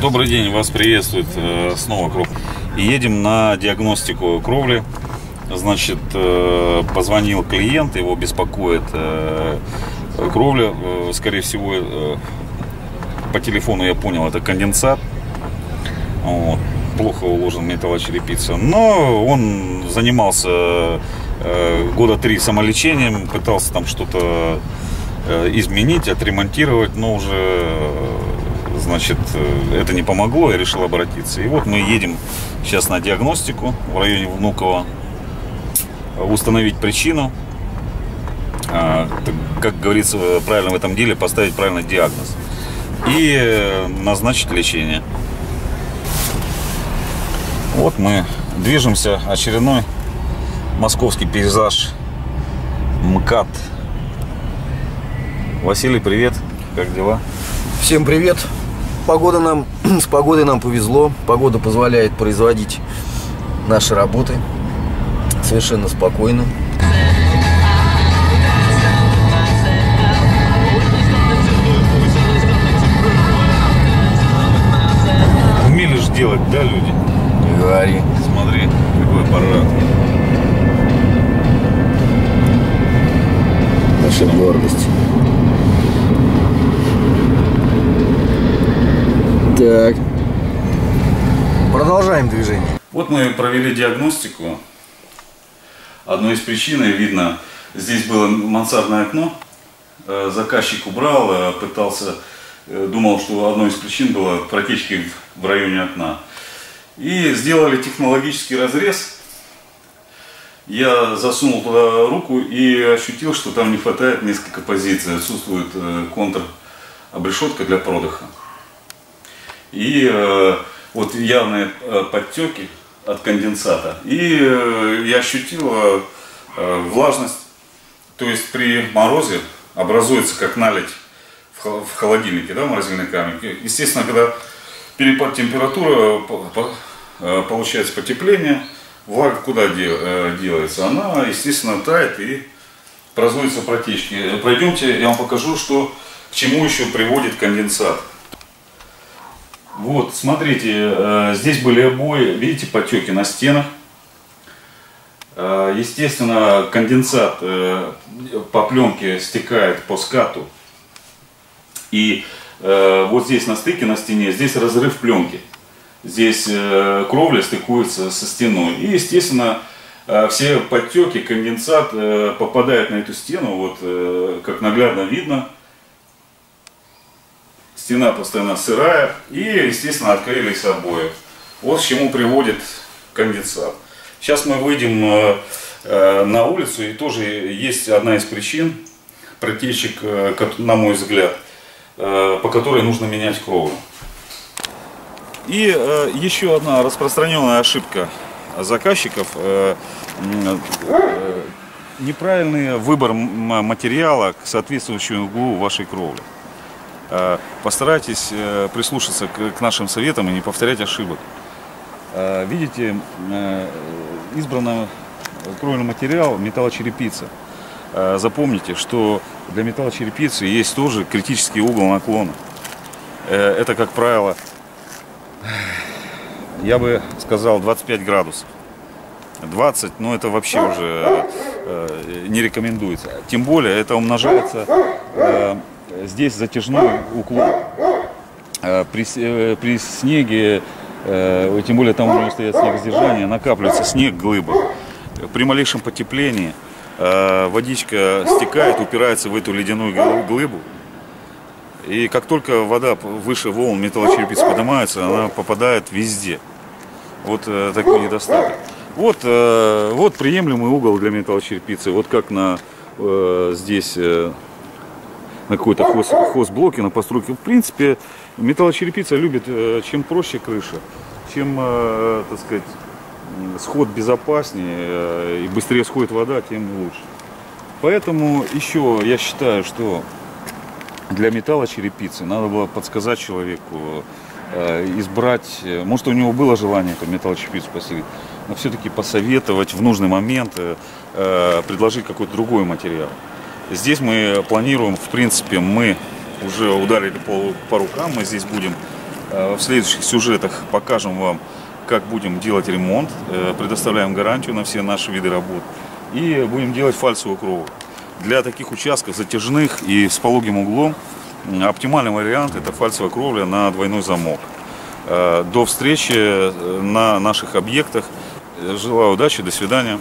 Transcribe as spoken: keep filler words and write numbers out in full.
Добрый день, вас приветствует снова Кров. Едем на диагностику кровли. Значит, позвонил клиент, его беспокоит кровля. Скорее всего, по телефону я понял, это конденсат. Вот. Плохо уложен металлочерепица. Но он занимался года три самолечением, пытался там что-то изменить, отремонтировать, но уже, значит, это не помогло, я решил обратиться. И вот мы едем сейчас на диагностику в районе Внуково, установить причину, как говорится правильно в этом деле, поставить правильный диагноз и назначить лечение. Вот мы движемся, очередной московский пейзаж, МКАД. Василий, привет, как дела? Всем привет. Погода нам, с погодой нам повезло. Погода позволяет производить наши работы совершенно спокойно. Умели же делать, да, люди? Говори. Смотри, какой аппарат. Наша гордость. Так. Продолжаем движение. Вот мы провели диагностику. Одной из причин, видно, здесь было мансардное окно. Заказчик убрал, пытался, думал, что одной из причин было протечки в районе окна. И сделали технологический разрез. Я засунул туда руку и ощутил, что там не хватает несколько позиций. Отсутствует контр-обрешетка для продыха. И э, вот явные э, подтеки от конденсата. И э, я ощутил э, э, влажность. То есть при морозе образуется как наледь в, в холодильнике, да, в морозильной камере. Естественно, когда перепад температуры, по, по, э, получается потепление, влага куда де, э, делается? Она, естественно, тает и образуются протечки. Пройдемте, я вам покажу, что, к чему еще приводит конденсат. Вот, смотрите, здесь были обои, видите, потеки на стенах. Естественно, конденсат по пленке стекает по скату. И вот здесь на стыке, на стене, здесь разрыв пленки. Здесь кровля стыкуется со стеной. И, естественно, все подтеки, конденсат попадает на эту стену, вот как наглядно видно. Стена постоянно сырая, и, естественно, отклеились обои. Вот к чему приводит конденсат. Сейчас мы выйдем на улицу, и тоже есть одна из причин, протечек, на мой взгляд, по которой нужно менять кровлю. И еще одна распространенная ошибка заказчиков – неправильный выбор материала к соответствующему углу вашей кровли. Постарайтесь прислушаться к нашим советам и не повторять ошибок. Видите, избран кровельный материал металлочерепица. Запомните, что для металлочерепицы есть тоже критический угол наклона. Это, как правило, я бы сказал, двадцать пять градусов. двадцать, но это вообще уже не рекомендуется. Тем более это умножается... Здесь затяжной уклон. При, при снеге, тем более там у него стоят снегосдержания, накапливается снег, глыба. При малейшем потеплении водичка стекает, упирается в эту ледяную глыбу. И как только вода выше волн металлочерепицы поднимается, она попадает везде. Вот такой недостаток. Вот, вот приемлемый угол для металлочерепицы. Вот как на здесь... на какой-то хоз, хозблоке, на постройке. В принципе, металлочерепица любит, чем проще крыша, чем, так сказать, сход безопаснее и быстрее сходит вода, тем лучше. Поэтому еще я считаю, что для металлочерепицы надо было подсказать человеку, избрать, может, у него было желание эту металлочерепицу поселить, но все-таки посоветовать в нужный момент, предложить какой-то другой материал. Здесь мы планируем, в принципе, мы уже ударили по, по рукам. Мы здесь будем в следующих сюжетах покажем вам, как будем делать ремонт, предоставляем гарантию на все наши виды работ и будем делать фальсовую кровлю. Для таких участков затяжных и с пологим углом оптимальный вариант — это фальсовая кровля на двойной замок. До встречи на наших объектах. Желаю удачи, до свидания.